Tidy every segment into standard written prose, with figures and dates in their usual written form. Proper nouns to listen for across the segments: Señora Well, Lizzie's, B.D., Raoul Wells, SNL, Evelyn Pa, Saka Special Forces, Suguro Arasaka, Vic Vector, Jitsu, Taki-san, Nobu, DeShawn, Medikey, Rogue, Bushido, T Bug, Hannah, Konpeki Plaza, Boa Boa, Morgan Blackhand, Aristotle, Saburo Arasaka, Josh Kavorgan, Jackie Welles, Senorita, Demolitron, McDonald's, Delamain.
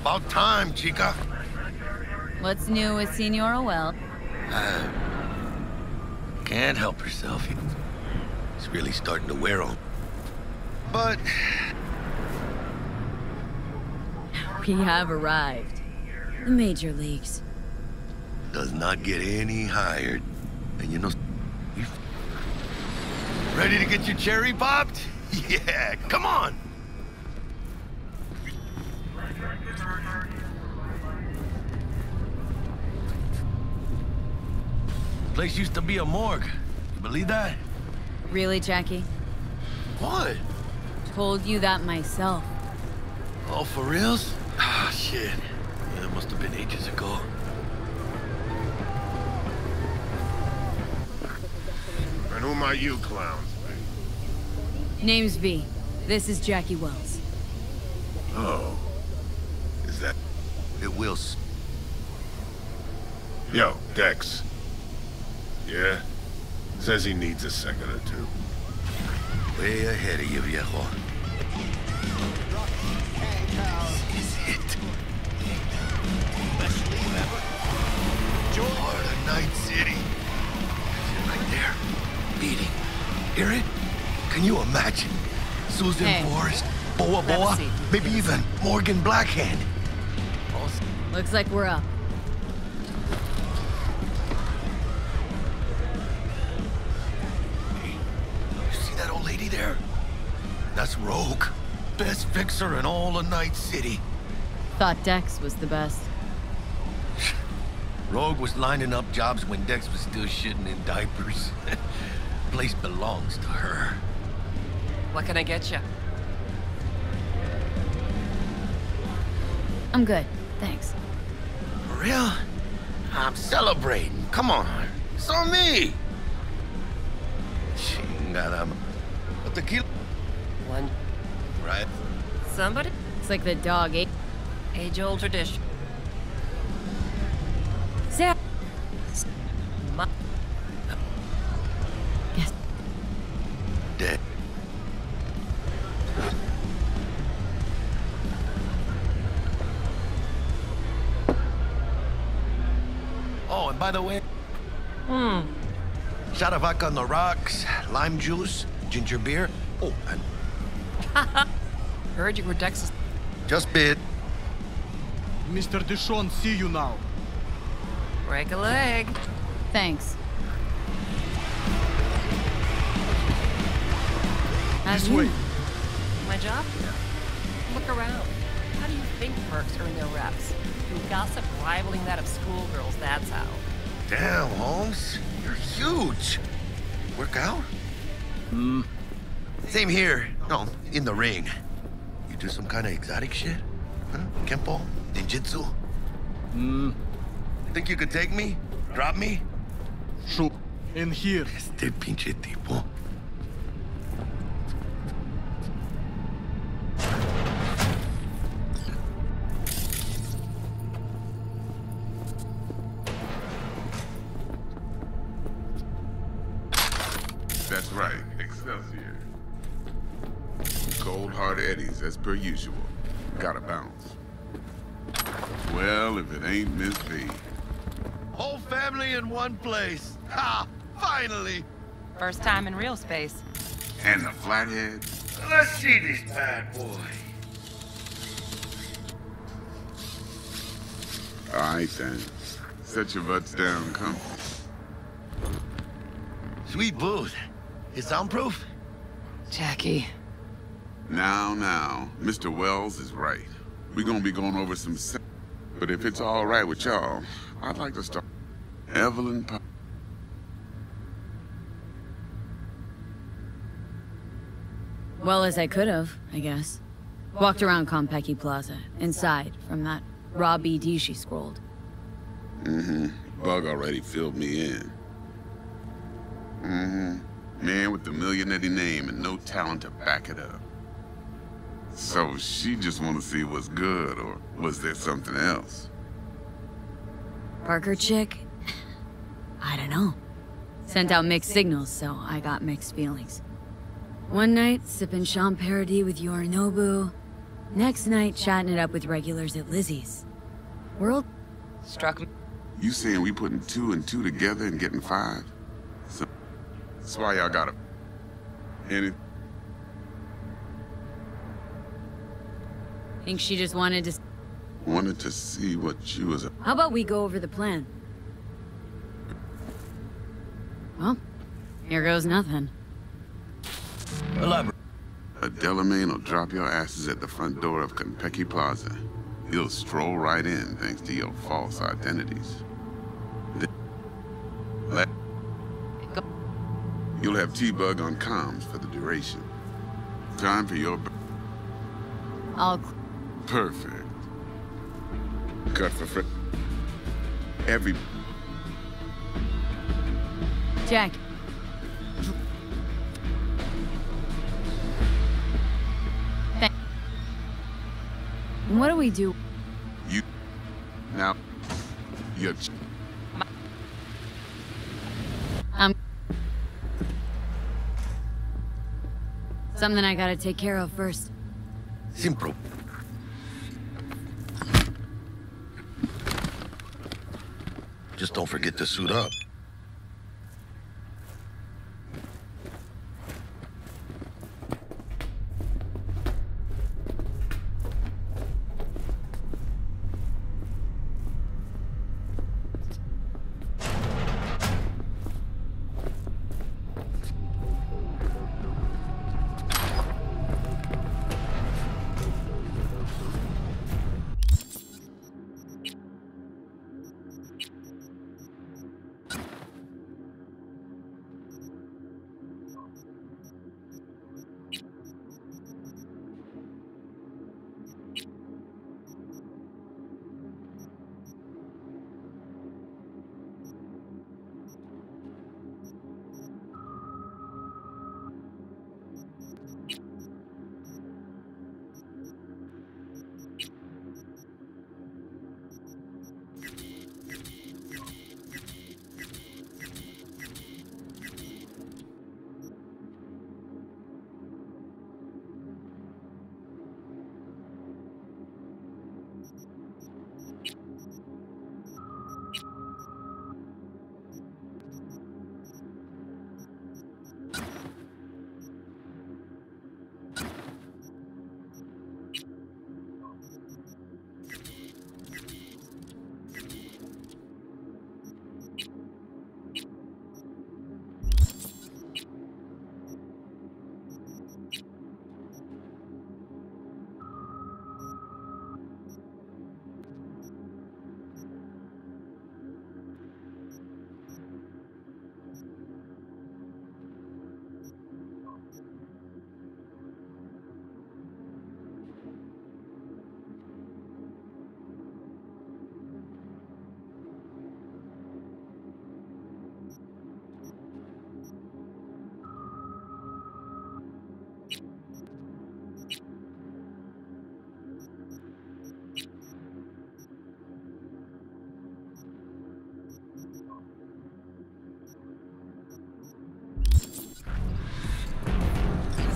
About time, Chica. What's new with Señora Well? Can't help herself. It's really starting to wear on. But... we have arrived. The major leagues. Does not get any higher. And you know... ready to get your cherry popped? Yeah, come on! Place used to be a morgue. You believe that? Really, Jackie? What? Told you that myself. Oh, for reals? Ah, shit. Yeah, it must have been ages ago. And whom are you clowns? Name's V. This is Jackie Welles. Oh. Is that... it will... Yo, Dex. Yeah? Says he needs a second or two. Way ahead of you, viejo. This is it. Best leave ever. Part of Night City. It's right there. Beating. Hear it? Can you imagine? Susan Forrest, Boa Boa, maybe even Morgan Blackhand. Awesome. Looks like we're up. Hey, you see that old lady there? That's Rogue. Best fixer in all of Night City. Thought Dex was the best. Rogue was lining up jobs when Dex was still shitting in diapers. Place belongs to her. What can I get you? I'm good, thanks. For real? I'm celebrating. Come on, it's on me. Chingada. What the kill? One. Right. Somebody. It's like the dog ate. Age-old tradition. Zap. Yes. Dead. Oh, and by the way, Saravaka on the rocks, lime juice, ginger beer. Oh, and heard you were Texas. Just bit. Mr. DeShawn, see you now. Break a leg. Thanks. This way. My job? Yeah. Look around. How do you think mercs earn their reps? Through gossip rivaling that of schoolgirls, that's how. Damn, Holmes. You're huge. Work out? Same here. No, in the ring. You do some kind of exotic shit? Huh? Kempo? Jitsu? Think you could take me? Drop me? Sure. In here. Este pinche tipo. That's right, Excelsior. Cold hard eddies as per usual. Gotta bounce. Well, if it ain't Miss B. Whole family in one place. Ha! Finally! First time in real space. And the Flathead. Let's see this bad boy. Alright then. Set your butts down, come. Sweet booth. It's soundproof? Jackie. Now, Mr. Wells is right. We're gonna be going over some... but if it's all right with y'all, I'd like to start... Evelyn Pa... well as I could have, I guess. Walked around Konpeki Plaza, inside, from that raw B.D. she scrolled. Bug already filled me in. Man with the millionaire name and no talent to back it up. So she just wanted to see what's good, or was there something else? Parker chick? I don't know. Sent out mixed signals, so I got mixed feelings. One night, sipping Sean Paradis with your Nobu. Next night, chatting it up with regulars at Lizzie's. World struck me. You saying we putting 2 and 2 together and getting 5? So that's why y'all got it. I think she just wanted to see what you was. How about we go over the plan? Well, here goes nothing. Elaborate. A Delamain will drop your asses at the front door of Konpeki Plaza. You'll stroll right in thanks to your false identities. You'll have T Bug on comms for the duration. Time for your. Perfect. Cut for free. Every. Jack. What do we do? You. Now. You're. Something I gotta take care of first. Simple. Just don't forget to suit up.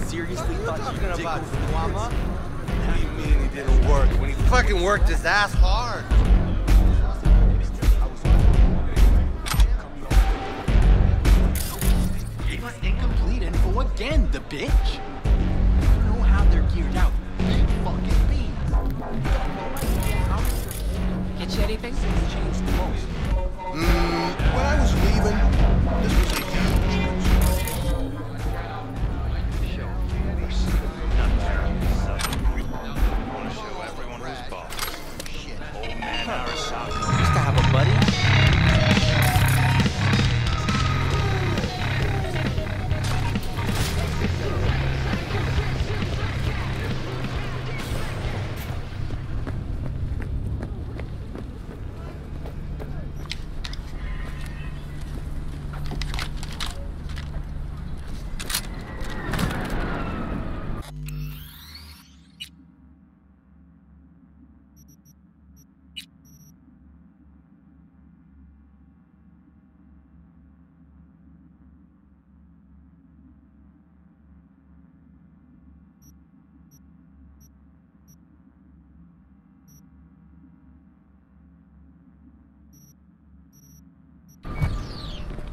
Seriously, what are you talking about, Guama? What do you mean he didn't work? When he fucking worked his ass hard. It was incomplete info again, the bitch. You know how they're geared out. They fucking beans. Get you anything? Changed the most. When I was leaving, this was a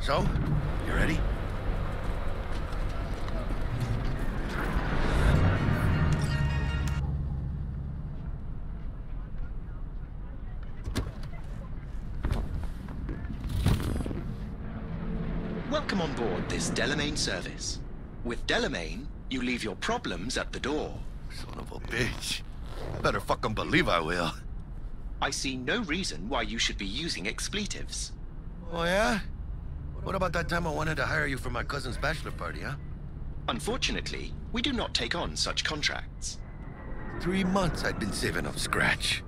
So, you ready? Welcome on board this Delamain service. With Delamain, you leave your problems at the door. Son of a bitch. Better fucking believe I will. I see no reason why you should be using expletives. Oh, yeah? What about that time I wanted to hire you for my cousin's bachelor party, huh? Unfortunately, we do not take on such contracts. 3 months I'd been saving up scratch.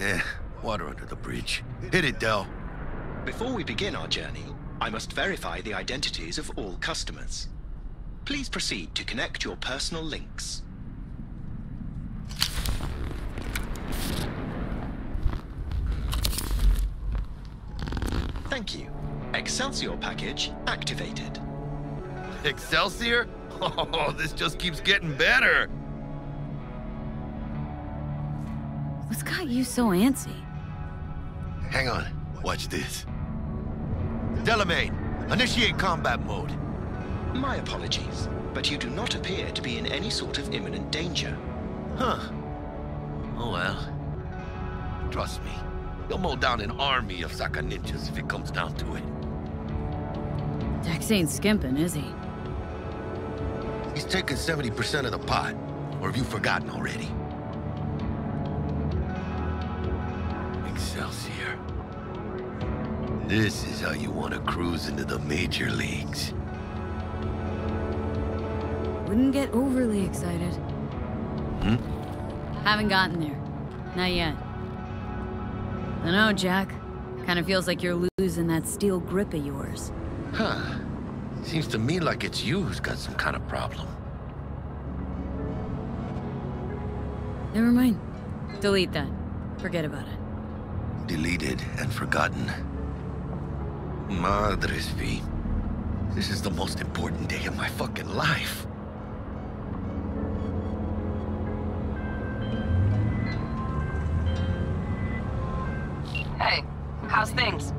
Eh, water under the bridge. Hit it, Del. Before we begin our journey, I must verify the identities of all customers. Please proceed to connect your personal links. Thank you. Excelsior package activated. Excelsior? Oh, this just keeps getting better. What's got you so antsy? Hang on. Watch this. Delamain, initiate combat mode. My apologies, but you do not appear to be in any sort of imminent danger. Huh. Oh well. Trust me. You'll mow down an army of Saka Ninjas if it comes down to it. Dex ain't skimping, is he? He's taking 70% of the pot. Or have you forgotten already? Excelsior. This is how you want to cruise into the major leagues. Wouldn't get overly excited. Hmm? Haven't gotten there. Not yet. I don't know, Jack. Kind of feels like you're losing that steel grip of yours. Huh. Seems to me like it's you who's got some kind of problem. Never mind. Delete that. Forget about it. Deleted and forgotten. Madres V. This is the most important day of my fucking life. Hey, how's things?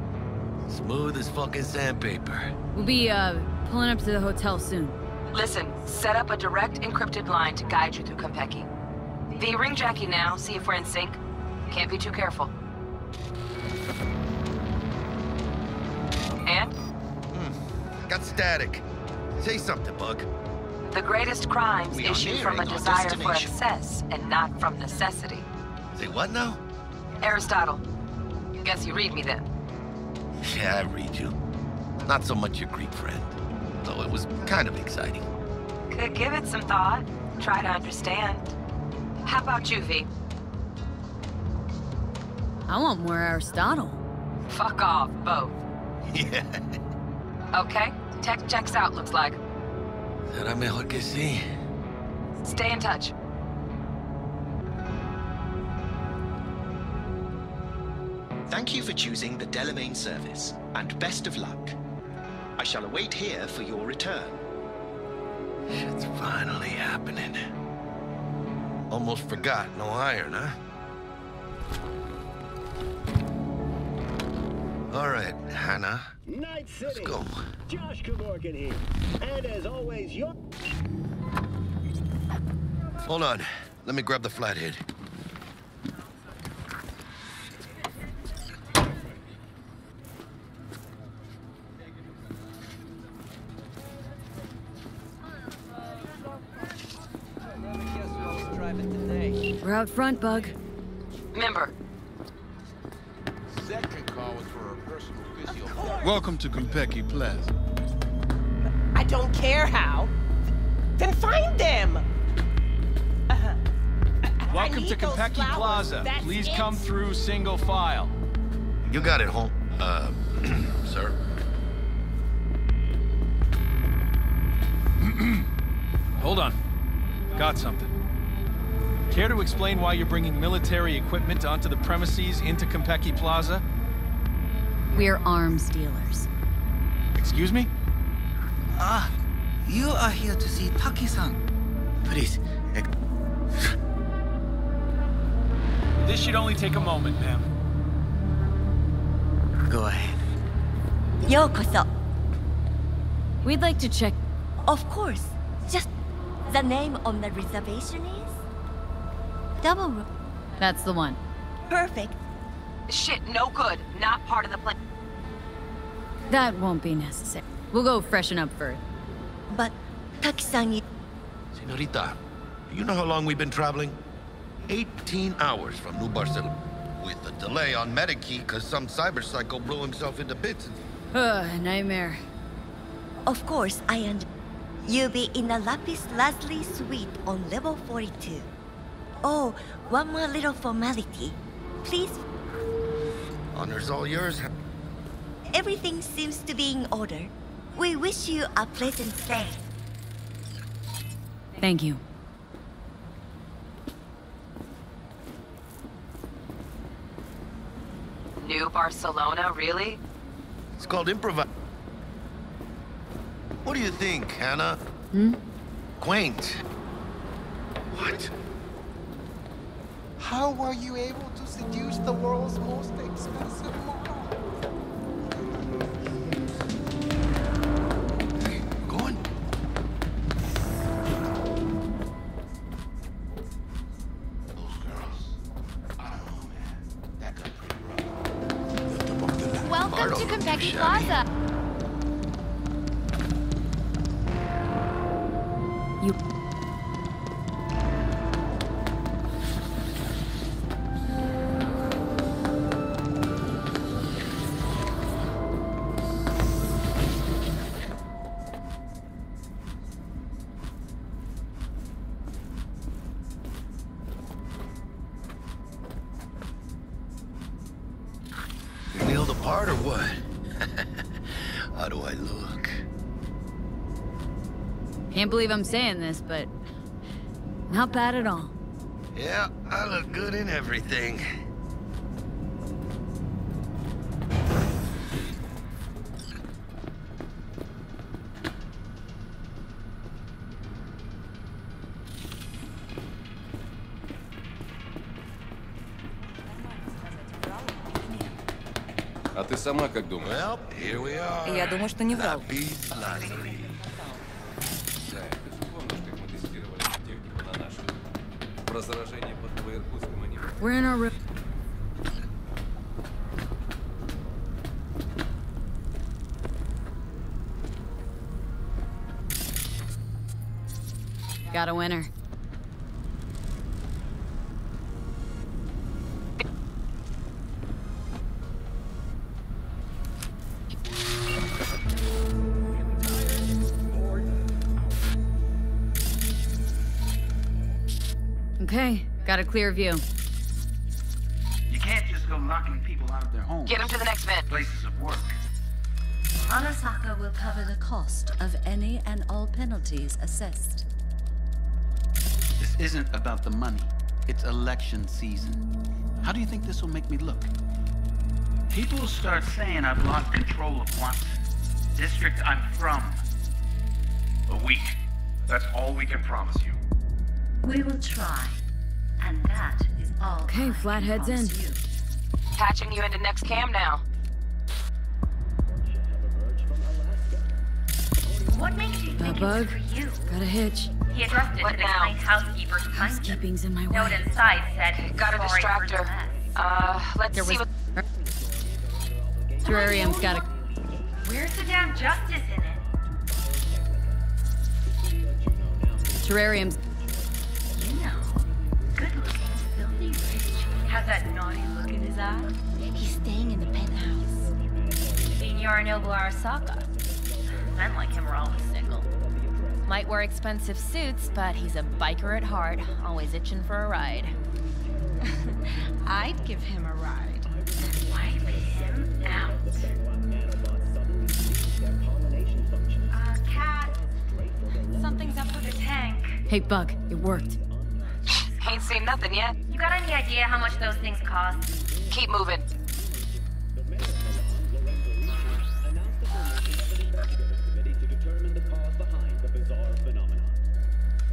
Smooth as fucking sandpaper. We'll be, pulling up to the hotel soon. Listen, set up a direct encrypted line to guide you through Konpeki. V-ring Jackie now, see if we're in sync. Can't be too careful. And? Got static. Say something, Bug. The greatest crimes issue from a desire for excess and not from necessity. Say what now? Aristotle. Guess you read me then. Yeah, I read you. Not so much your Greek friend, though it was kind of exciting. Could give it some thought. Try to understand. How about you, V? I want more Aristotle. Fuck off, both. Yeah. Okay, tech checks out, looks like. Será mejor que sí. Stay in touch. Thank you for choosing the Delamain service, and best of luck. I shall await here for your return. Shit's finally happening. Almost forgot, no iron, huh? All right, Hannah. Night City. Let's go. Josh Kavorgan here. And as always, you're... Hold on. Let me grab the Flathead. We're out front, Bug. Remember. Second call was for a personal physio. Welcome to Konpeki Plaza. I don't care how. Then find them. Welcome to Konpeki Plaza. Please come through single file. You got it, home, sir. Hold on. Got something. Care to explain why you're bringing military equipment onto the premises into Konpeki Plaza? We're arms dealers. Excuse me? Ah, you are here to see Taki-san. Please. This should only take a moment, ma'am. Go ahead. Yokoso. We'd like to check. Of course. Just the name on the reservation is? Double Room. That's the one. Perfect. Shit, no good. Not part of the plan. That won't be necessary. We'll go freshen up first. But Taki-san. Senorita, do you know how long we've been traveling? 18 hours from New Barcelona. With a delay on Medikey, because some cyber psycho blew himself into bits. Nightmare. Of course, I and you'll be in the Lapis Lazuli suite on level 42. Oh, one more little formality. Please. Honor's all yours. Everything seems to be in order. We wish you a pleasant stay. Thank you. New Barcelona, really? It's called improvise. What do you think, Hannah? Hmm? Quaint. What? How were you able to seduce the world's most expensive model? Going? Those girls. Oh man, that got pretty rough. Welcome to Konpeki Plaza. You. I believe I'm saying this, but not bad at all. Yeah, I look good in everything. А ты сама как думаешь? Well, here we are. Я думаю, что не врал. We're in our room. Got a winner. Okay, got a clear view. Knocking people out of their homes. Get them to the next vent. Places of work. Arasaka will cover the cost of any and all penalties assessed. This isn't about the money. It's election season. How do you think this will make me look? People start saying I've lost control of what district I'm from. A week. That's all we can promise you. We will try. And that is all. Okay, Flathead's in. You. Patching you into next cam now. What makes you think it's for you? Got a hitch. He addressed it to the kind housekeeper to find him. Housekeeping's in my way. Note inside said, got a distractor. Let's see what... Terrarium's got a... Where's the damn justice in it? Terrarium's... You know, good-looking, filthy rich has that naughty look. He's staying in the penthouse. Señora Well Arasaka. Men like him are always single. Might wear expensive suits, but he's a biker at heart, always itching for a ride. I'd give him a ride. Wipe him out. Cat. Something's up with the tank. Hey, Bug, it worked. Ain't seen nothing yet. You got any idea how much those things cost? Keep moving.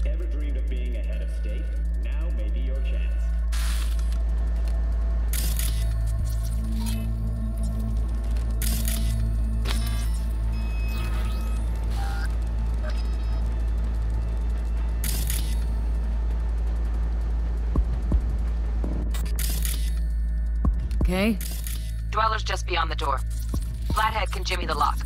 Ever dreamed of being ahead of state? Now may be your chance. okay? Dweller's just beyond the door. Flathead can jimmy the lock.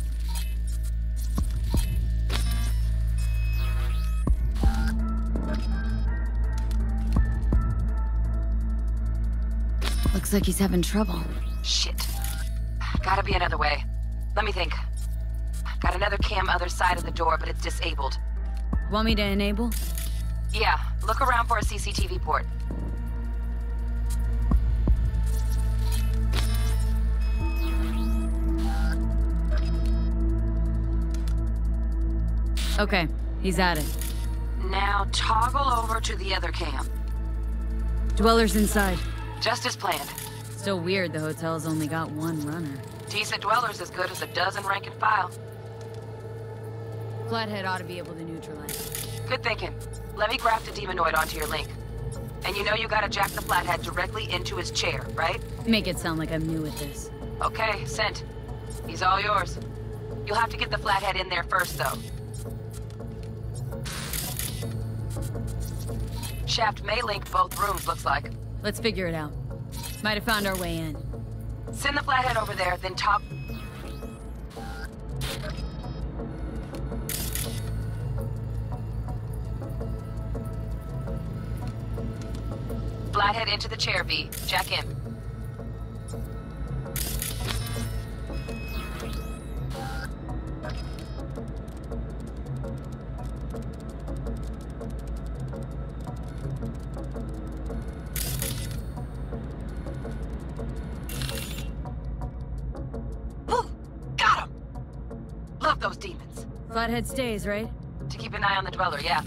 Looks like he's having trouble. Shit. Gotta be another way. Let me think. Got another cam other side of the door, but it's disabled. Want me to enable? Yeah, look around for a CCTV port. Okay, he's at it. Now toggle over to the other cam. Dweller's inside. Just as planned. Still weird the hotel's only got one runner. Decent dwellers as good as a dozen rank and file. Flathead ought to be able to neutralize. Good thinking. Let me graft a demonoid onto your link. And you know you gotta jack the Flathead directly into his chair, right? Make it sound like I'm new at this. Okay, sent. He's all yours. You'll have to get the Flathead in there first, though. Shaft may link both rooms, looks like. Let's figure it out. Might have found our way in. Send the Flathead over there, then top... Flathead into the chair, V. Jack in. Flathead stays, right? To keep an eye on the dweller, yeah.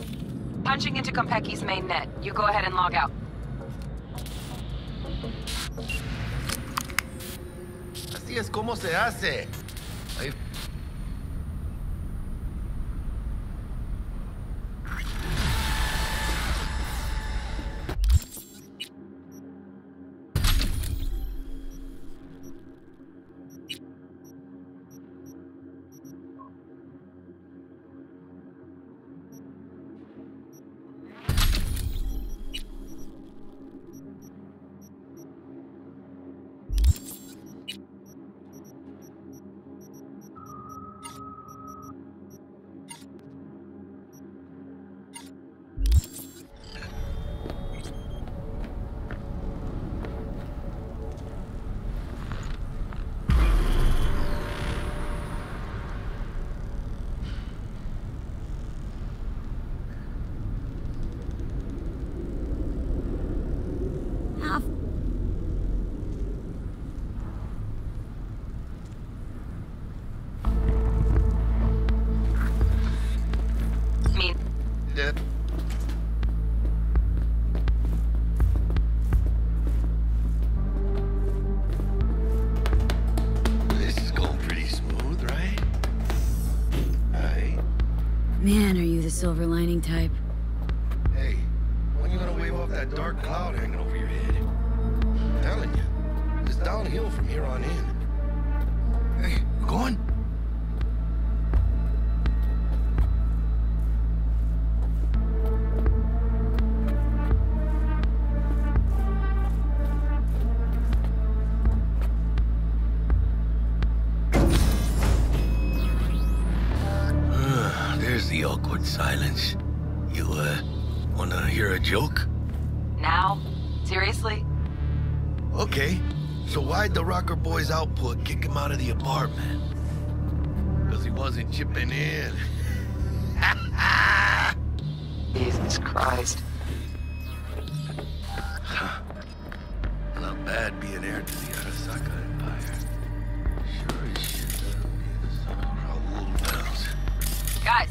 Punching into Konpeki's main net. You go ahead and log out. Así es como se hace. Silver lining type. Hey, when you gonna wave off that dark cloud hanging over your head? I'm telling you, it's downhill from here on in. Hey, we're going? Silence. You, wanna hear a joke? Now? Seriously? Okay. So why'd the Rocker Boy's output kick him out of the apartment? Because he wasn't chipping in. Jesus Christ. Not bad being heir to the Arasaka Empire. Sure as shit that'll be the son of Raoul Wells. Guys!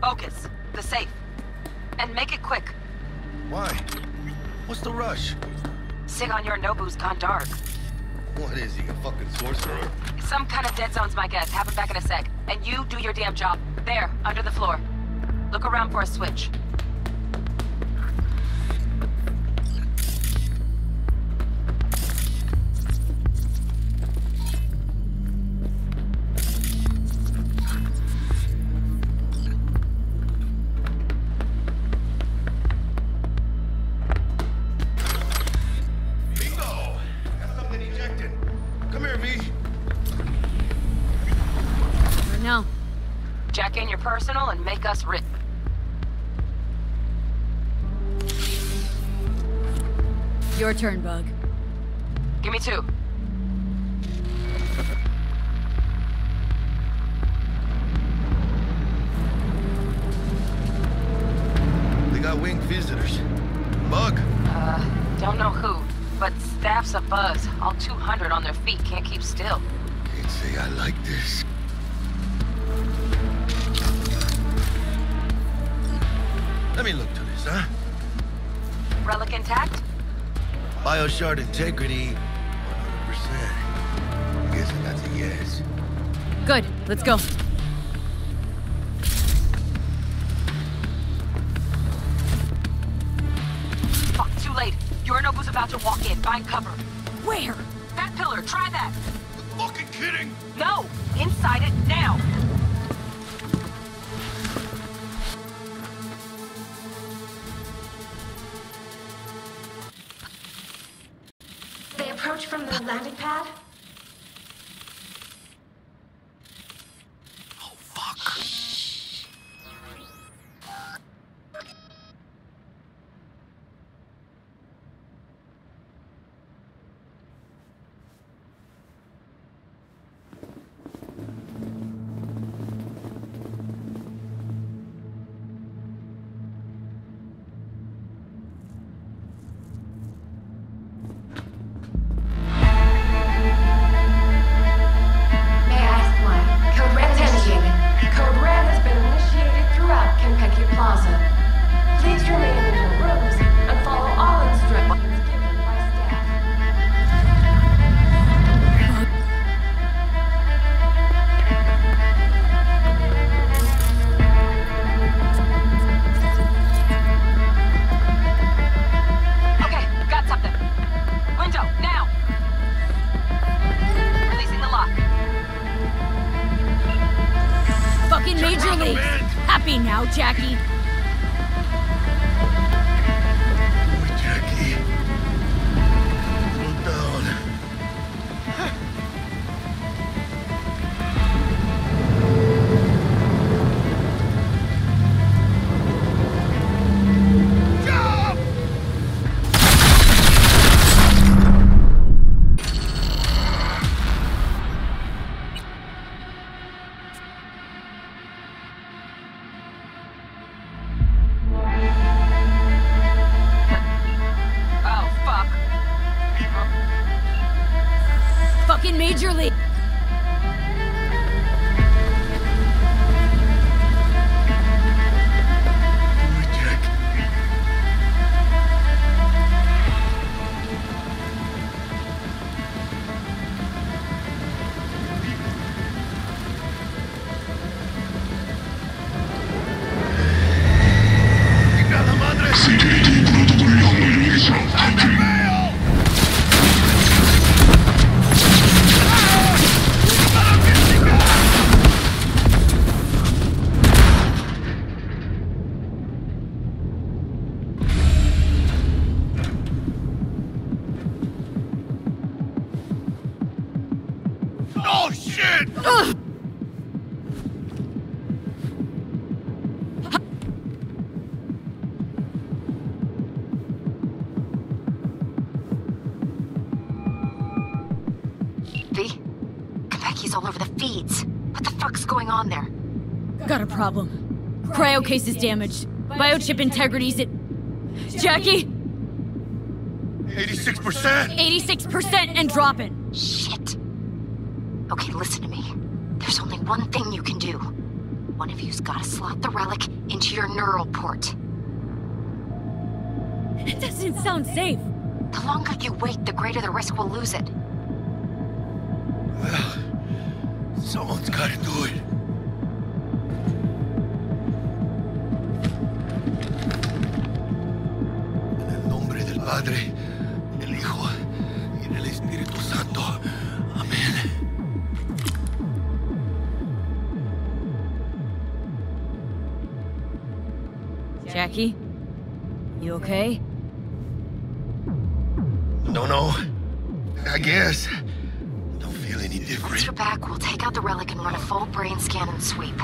Focus. The safe. And make it quick. Why? What's the rush? Sig on your Nobu's gone dark. What is he, a fucking sorcerer? Some kind of dead zone's my guess. Have him back in a sec. And you do your damn job. There, under the floor. Look around for a switch. Ejected. personal and make us rich. Your turn, Bug. Give me two. They got winged visitors. Bug? Don't know who, but staff's a buzz. All 200 on their feet can't keep still. Can't say I like this. Let me look to this, huh? Relic intact? Bioshard integrity, 100%. Guess that's a yes. Good, let's go. Fuck, too late. Yorinobu's about to walk in. Find cover. Where? That pillar, try that. You're fucking kidding? No, inside it now. From the landing pad? Oh, fuck. Problem. Cryo case is damaged. Biochip integrity's at... Jackie? 86%? 86% and dropping. Shit. Okay, listen to me. There's only one thing you can do. One of you's gotta slot the relic into your neural port. That doesn't sound safe. The longer you wait, the greater the risk we'll lose it. Well, someone's gotta do it. Padre, el Hijo, y el Espíritu Santo. Amén. Jackie? You okay? No. I guess. Don't feel any different. Once you're back, we'll take out the relic and run a full brain scan and sweep.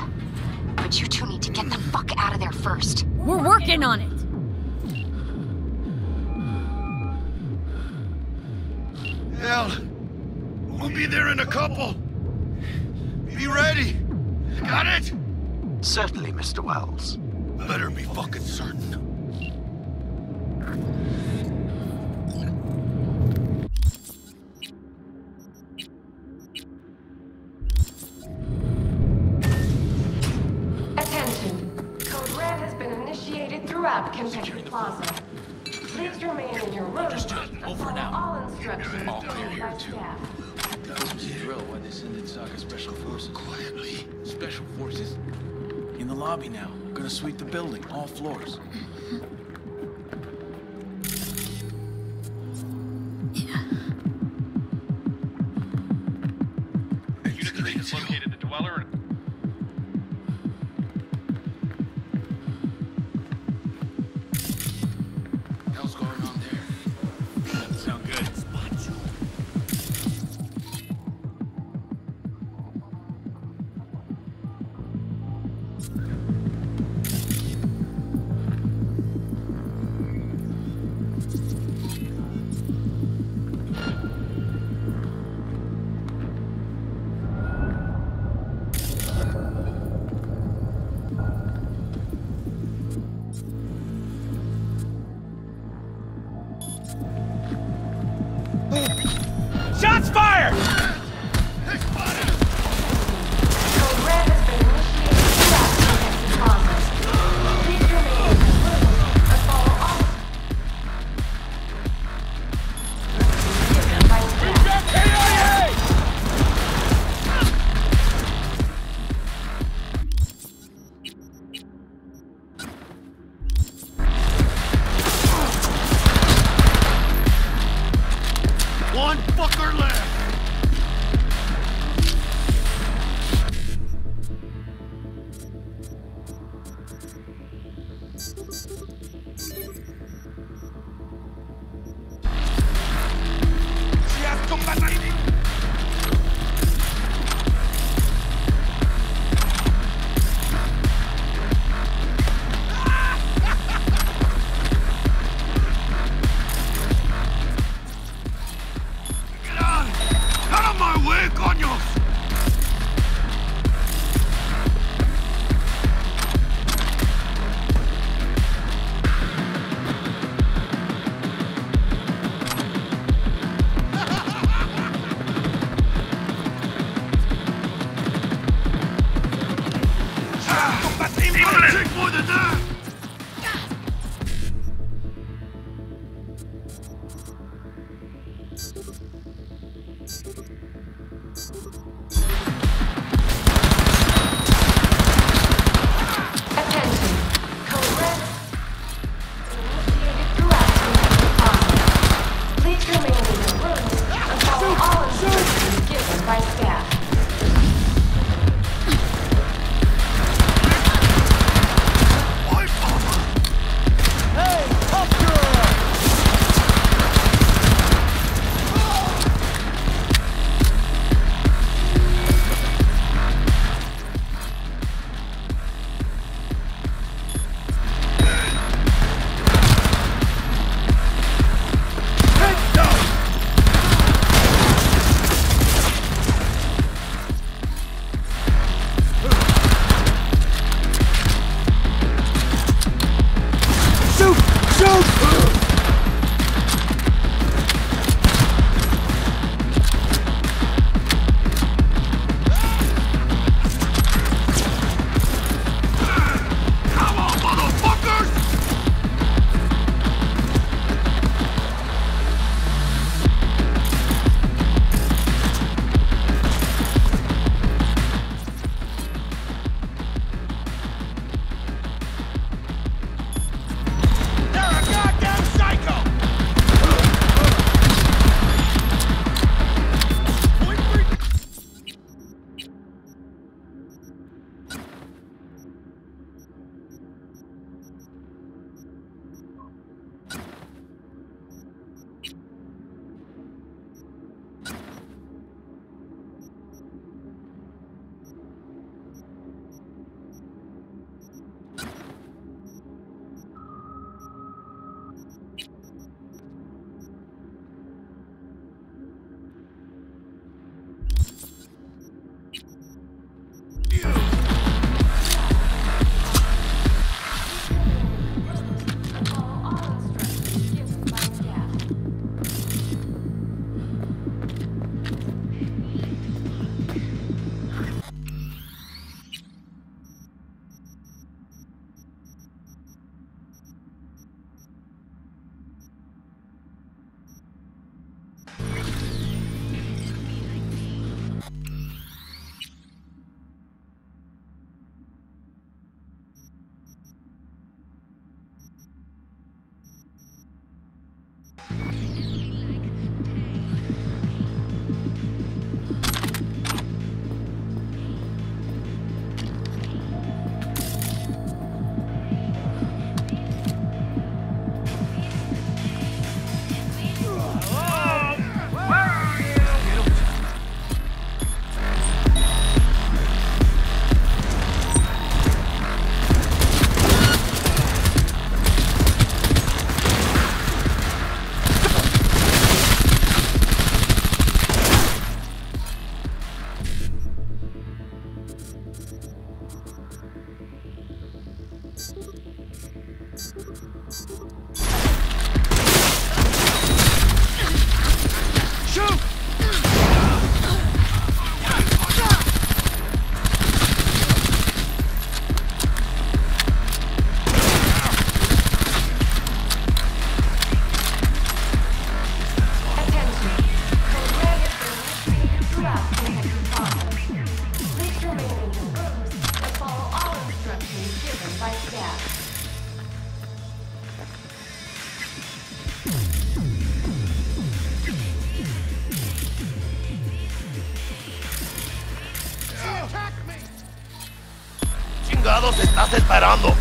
But you two need to get the fuck out of there first. We're working on it. Hell, we'll be there in a couple. Be ready. Got it? Certainly, Mr. Wells. Better be fucking certain. Attention. Code Red has been initiated throughout Konpeki Plaza. Please remain in your room. Over and out. All instructions. All clear here, too. Drill why they send in Saka Special Forces. Quietly. Special Forces? In the lobby now. Gonna sweep the building, all floors. Esperando.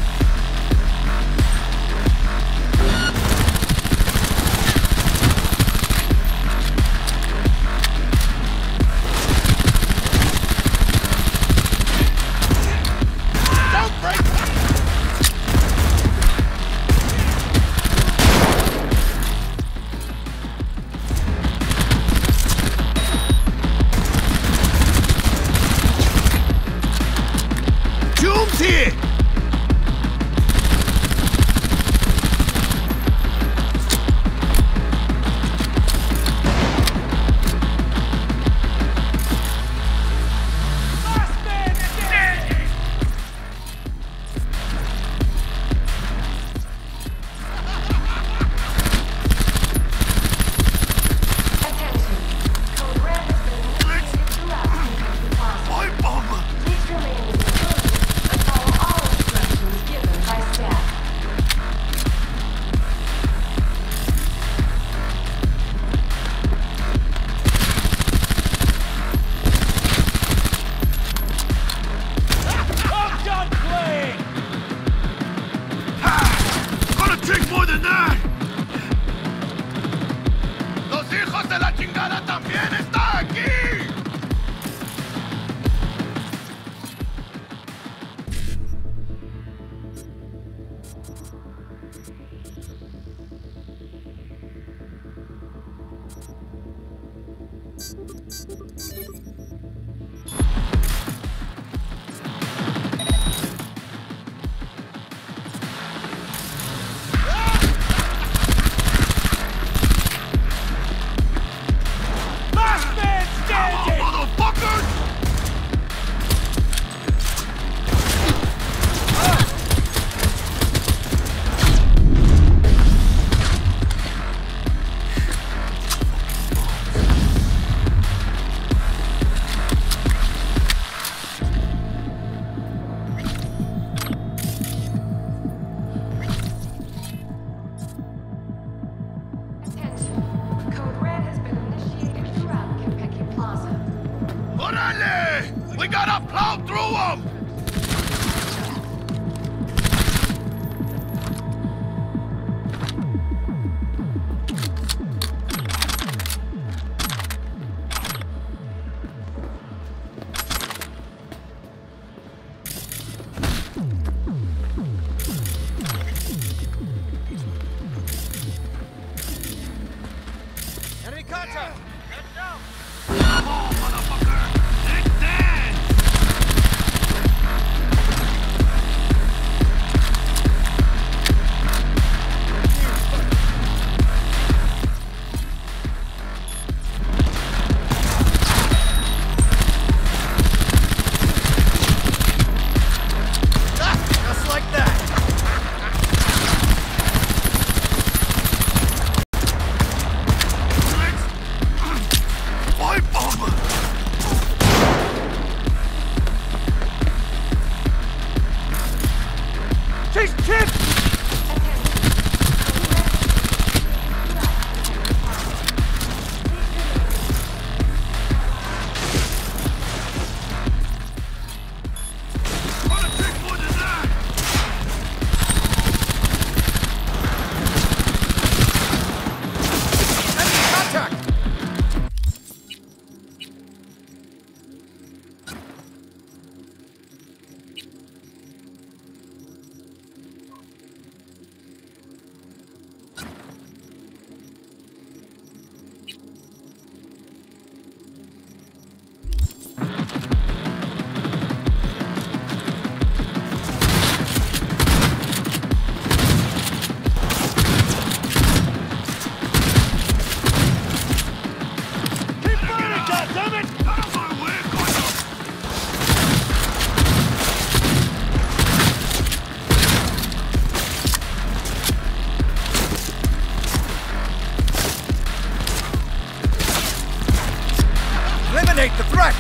eliminate the threat!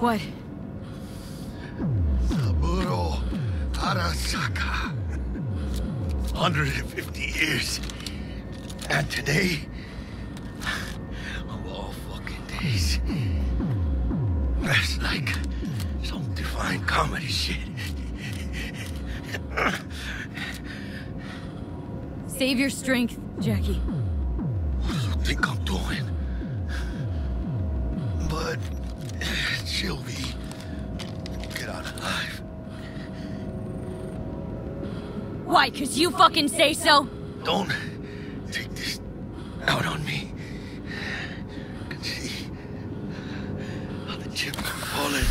What? Saburo Arasaka. 150 years. And today, of all fucking days, that's like some divine comedy shit. Save your strength, Jackie. What do you think I'm doing? But she'll be. Get out alive. Why? 'Cause you fucking say so? Don't take this out on me. I can see how the chips are falling.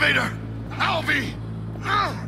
elevator! Alvy! Move!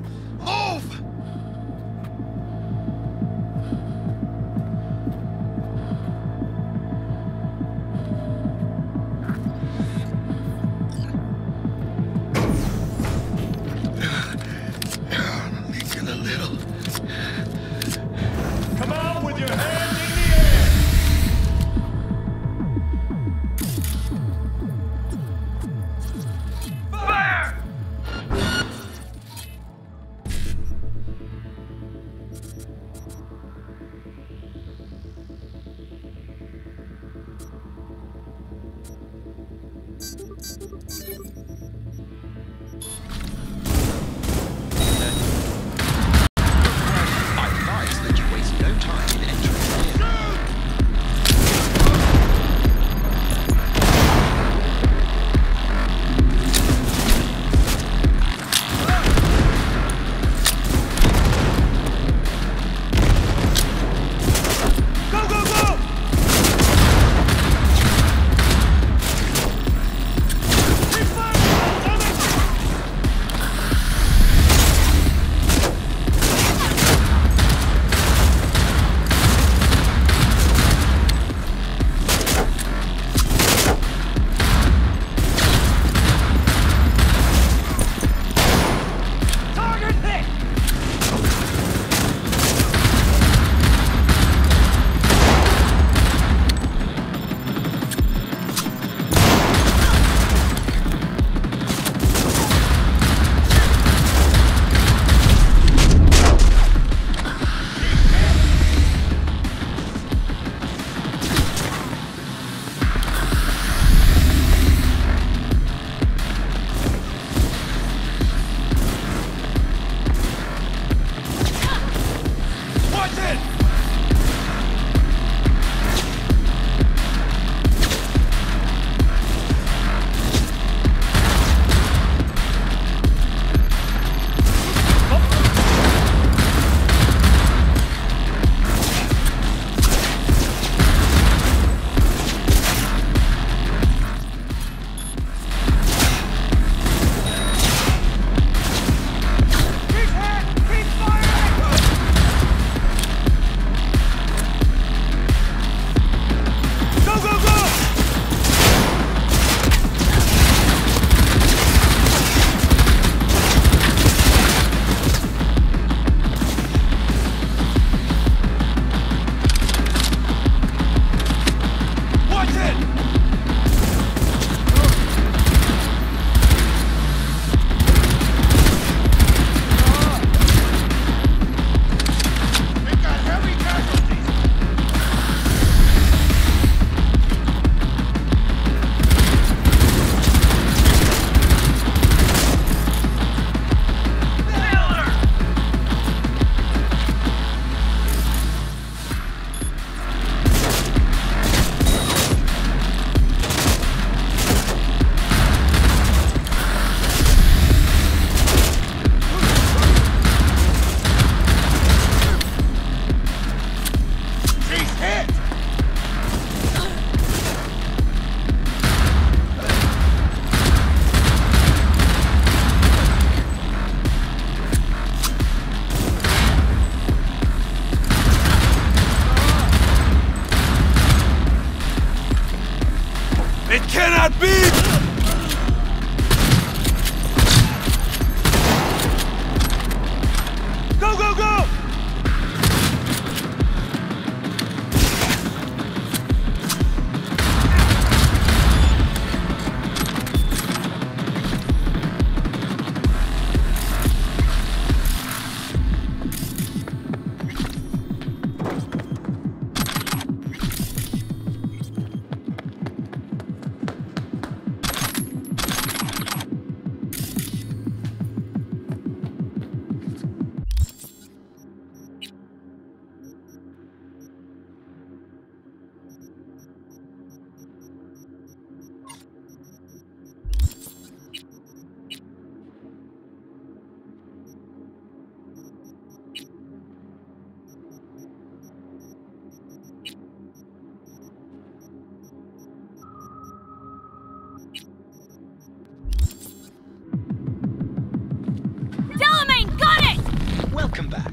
Welcome back.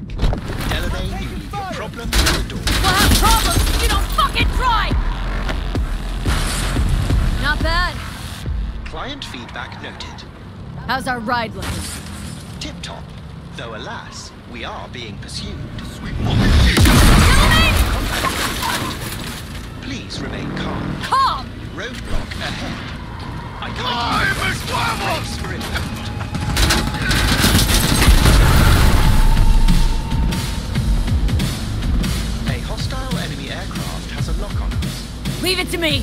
Delamain, you leave your problems at the door. We'll have problems if you don't fucking try! Not bad. Client feedback noted. How's our ride looking? Tip-top. Though, alas, we are being pursued. Sweet woman! Please remain calm. Calm! Roadblock ahead. I can't for it. Lock on us. Leave it to me!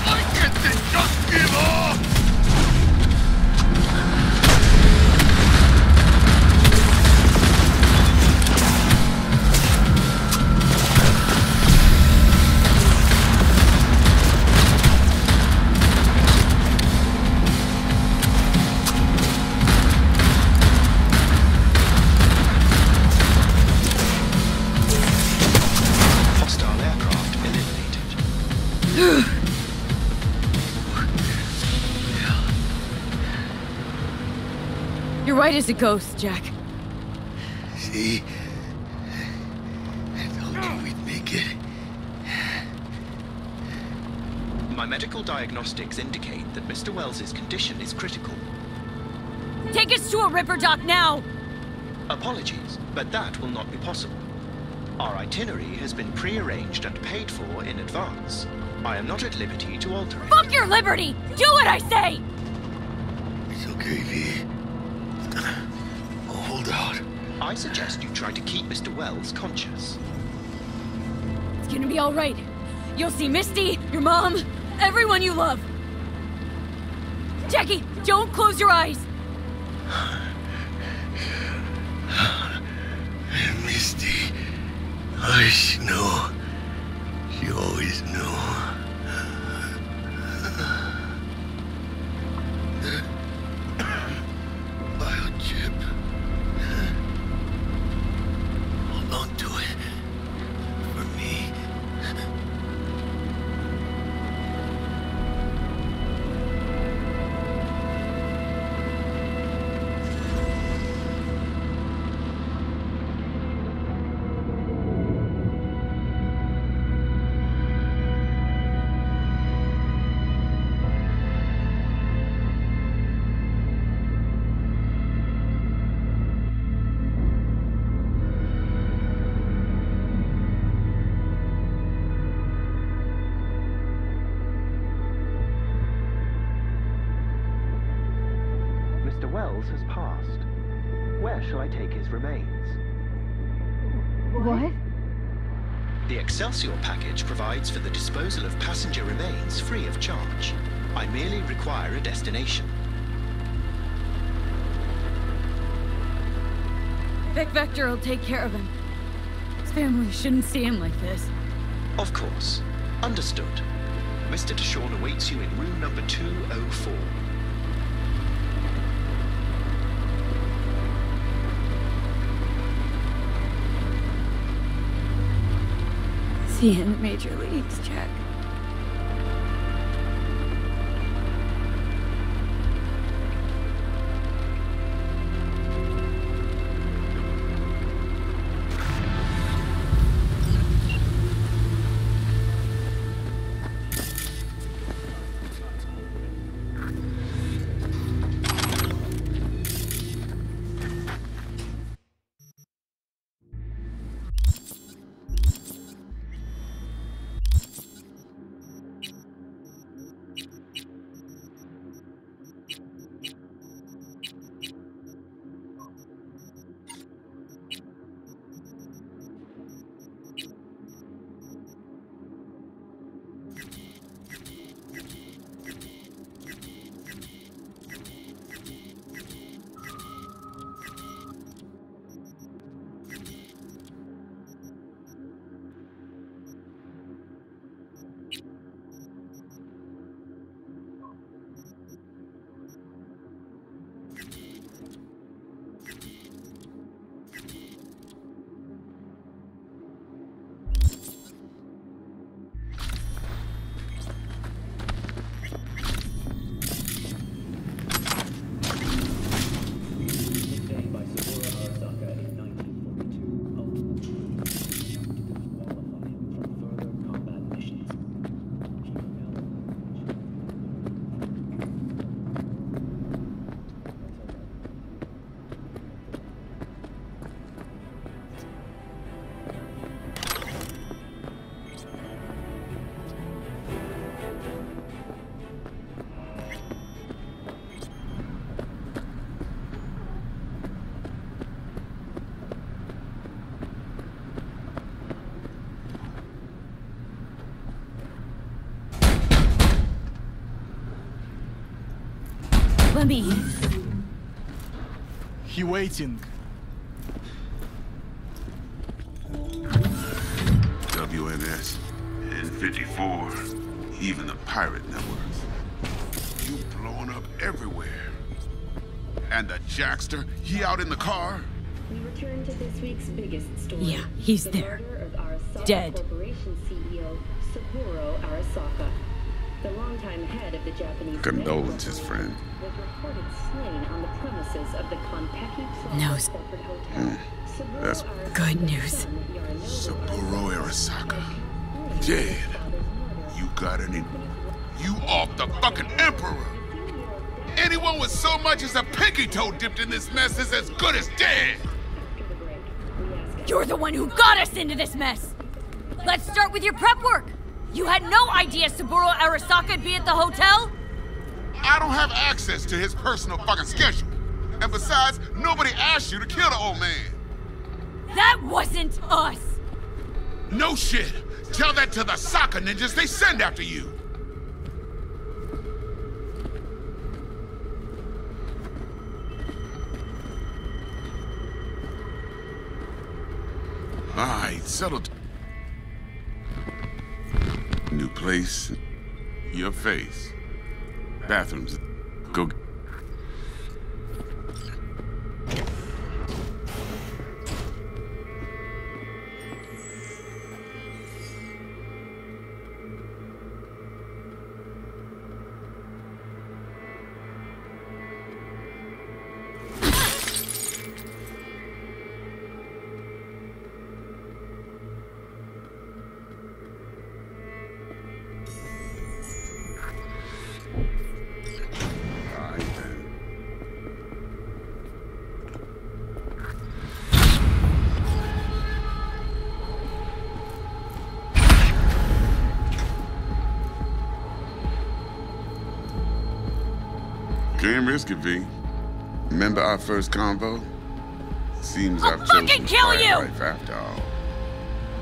Why can't they just give up? Right as a ghost, Jack. See? I told you we'd make it. My medical diagnostics indicate that Mr. Wells's condition is critical. Take us to a ripper dock now! Apologies, but that will not be possible. Our itinerary has been pre-arranged and paid for in advance. I am not at liberty to alter it. Fuck your liberty! Do what I say! It's okay, V. I suggest you try to keep Mr. Wells conscious. It's gonna be all right. You'll see Misty, your mom, everyone you love. Jackie, don't close your eyes. Misty, I know. You always know. Has passed. Where shall I take his remains? What? The Excelsior package provides for the disposal of passenger remains free of charge. I merely require a destination. Vic Vector will take care of him. His family shouldn't see him like this. Of course. Understood. Mr. DeShawn awaits you in room number 204. See you in the major leagues, Jack. Follow me. He waiting. WNS and 54, even the pirate networks. You blowing up everywhere. And the Jackster, he out in the car. We return to this week's biggest story. Yeah, he's there. Dead. Corporation CEO Suguro Arasaka, the longtime head of the Japanese. Condolences, friend. Was reported slain on the premises of the Konpeki Plaza corporate hotel. That's good news. Suguro Arasaka, dead. You got any? You off the fucking emperor. Anyone with so much as a pinky toe dipped in this mess is as good as dead. You're the one who got us into this mess! Let's start with your prep work! You had no idea Suguro Arasaka would be at the hotel? I don't have access to his personal fucking schedule. And besides, nobody asked you to kill the old man. That wasn't us! No shit! Tell that to the Saka Ninjas they send after you! Alright, settled. New place. Your face. Bathrooms. Go. Risk it, V. Remember our first convo? Seems I'll fucking kill you! Life after all.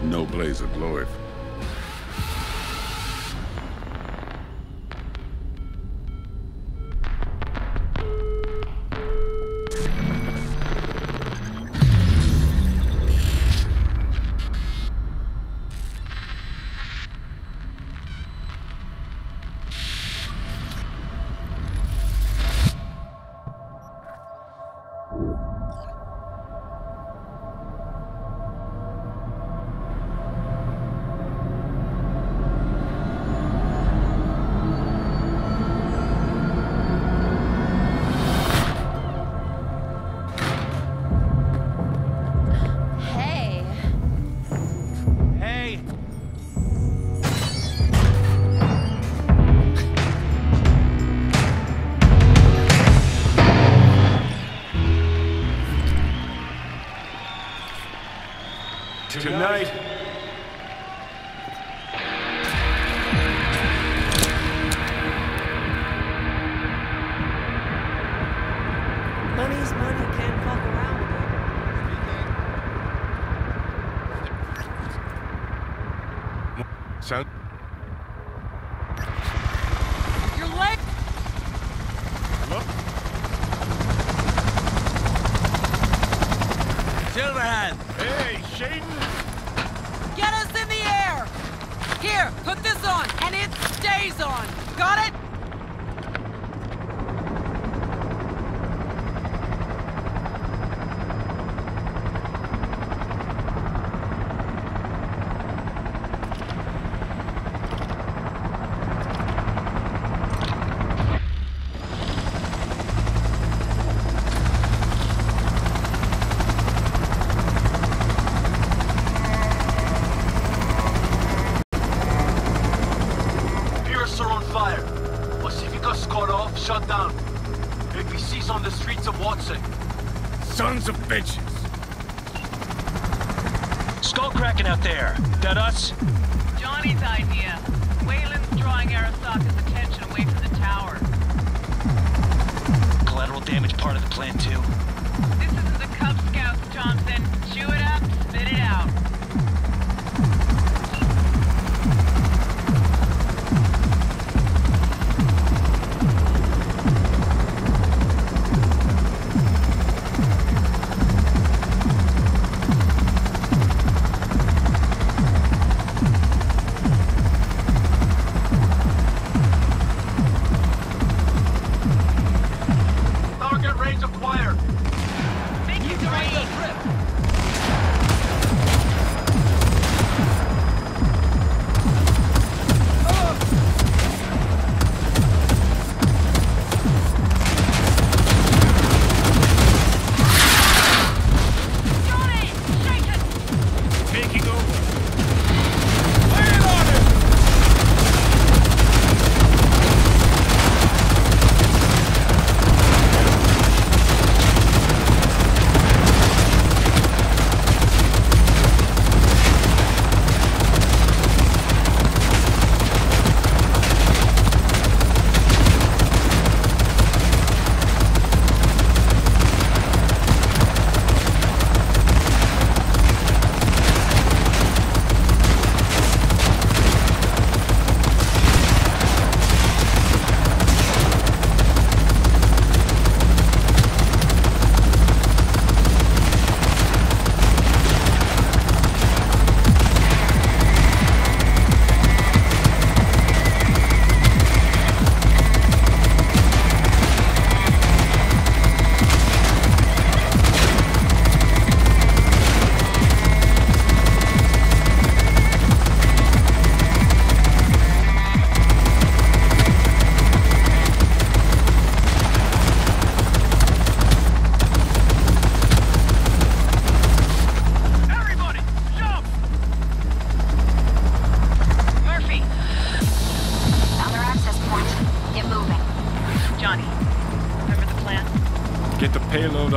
No blaze of glory. Tonight. Money's money, can't fuck around with it. Son? You're late! Hello? Silverhand! Hey, Shaden! Here, put this on, and it stays on. Got it?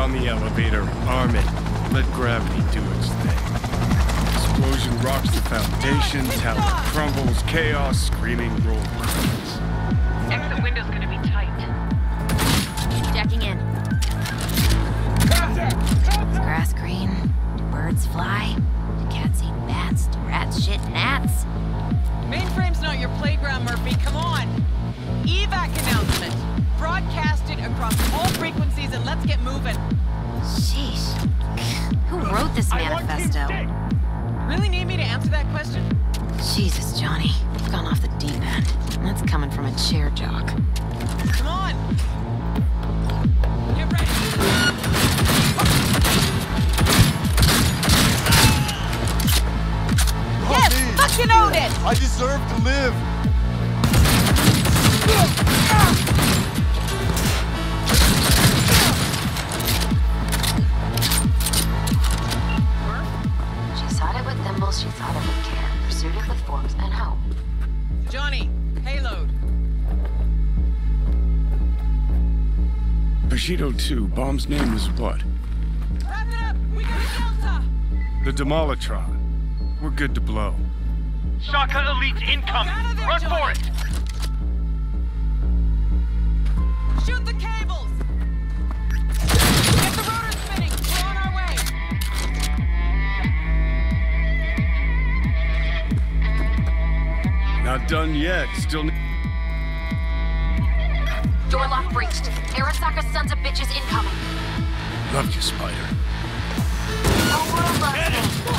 on the elevator, arm it, let gravity do its thing. Explosion rocks the foundation, tower crumbles, chaos, screaming roll lines. Exit window's gonna be tight. Jacking in. It's grass green, do birds fly, do cats eat bats, do rats shit gnats? Mainframe's not your playground, Murphy, come on! Evac announcement! Broadcasted across all frequencies and let's get moving. Sheesh. Who wrote this manifesto? Really need me to answer that question? Jesus, Johnny. You've gone off the deep end. That's coming from a chair jock. Come on! Get ready! Yes! Fucking own it! I deserve to live! She thought it with care, pursued it with force and hope. Johnny, payload. Bushido 2, bomb's name was what? Wrap it up! We got a delta! The Demolitron. We're good to blow. Saka Elite incoming! Run for it! Shoot the cables! Not done yet. Still need. Door lock breached. Arasaka's sons of bitches incoming. Love you, Spider. Whole world loves me.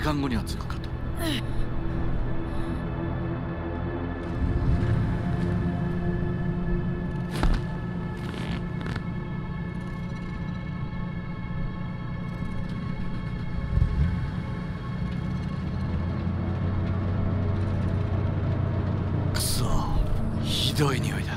時間後には着くかと。くそ、ひどい匂いだ。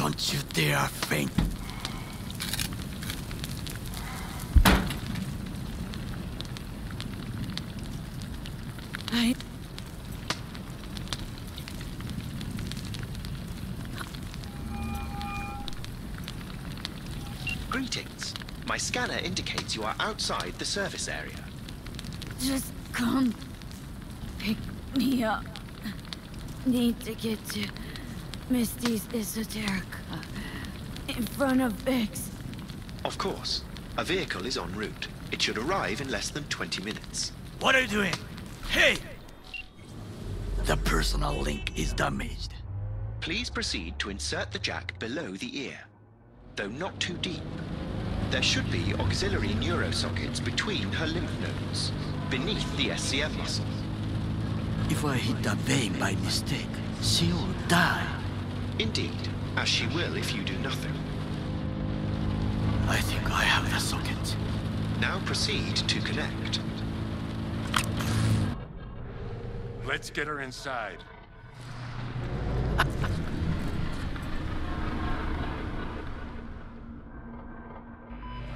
Don't you dare faint. Greetings. My scanner indicates you are outside the service area. Just come pick me up. Need to get to Misty's Esoterica, in front of Dex. Of course. A vehicle is en route. It should arrive in less than 20 minutes. What are you doing? Hey! The personal link is damaged. Please proceed to insert the jack below the ear, though not too deep. There should be auxiliary neurosockets between her lymph nodes, beneath the SCM muscle. If I hit that vein by mistake, she'll die. Indeed, as she will if you do nothing. I think I have the socket. Now proceed to connect. Let's get her inside.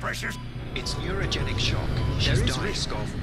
Pressures. It's neurogenic shock. There's a risk of...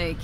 Like...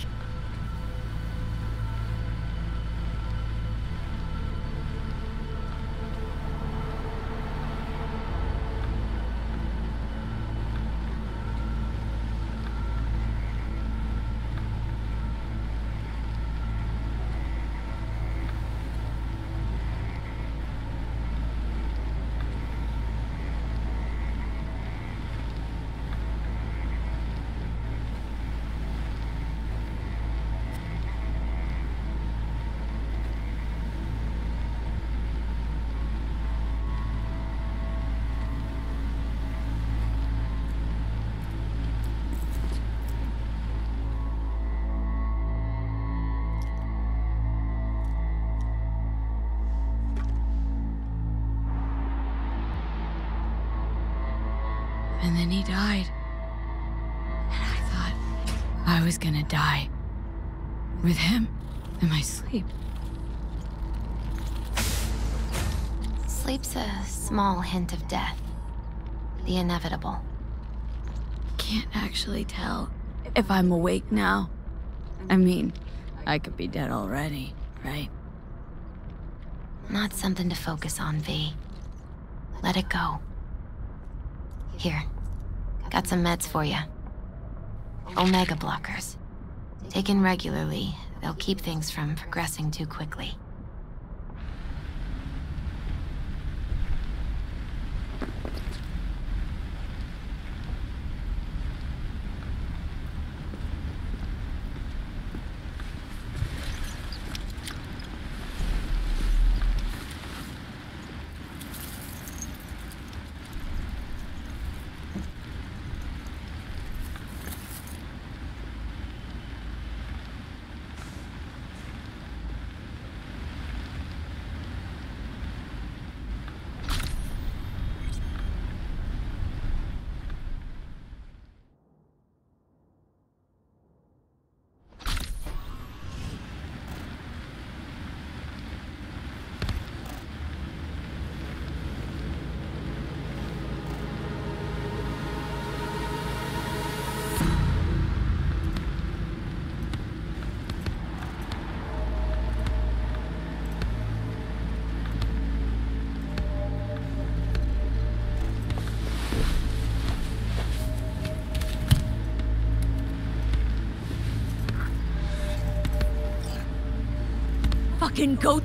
And then he died. And I thought I was gonna die. With him in my sleep. Sleep's a small hint of death. The inevitable. Can't actually tell if I'm awake now. I mean, I could be dead already, right? Not something to focus on, V. Let it go. Here. Got some meds for you. Omega blockers. Taken regularly, they'll keep things from progressing too quickly. Go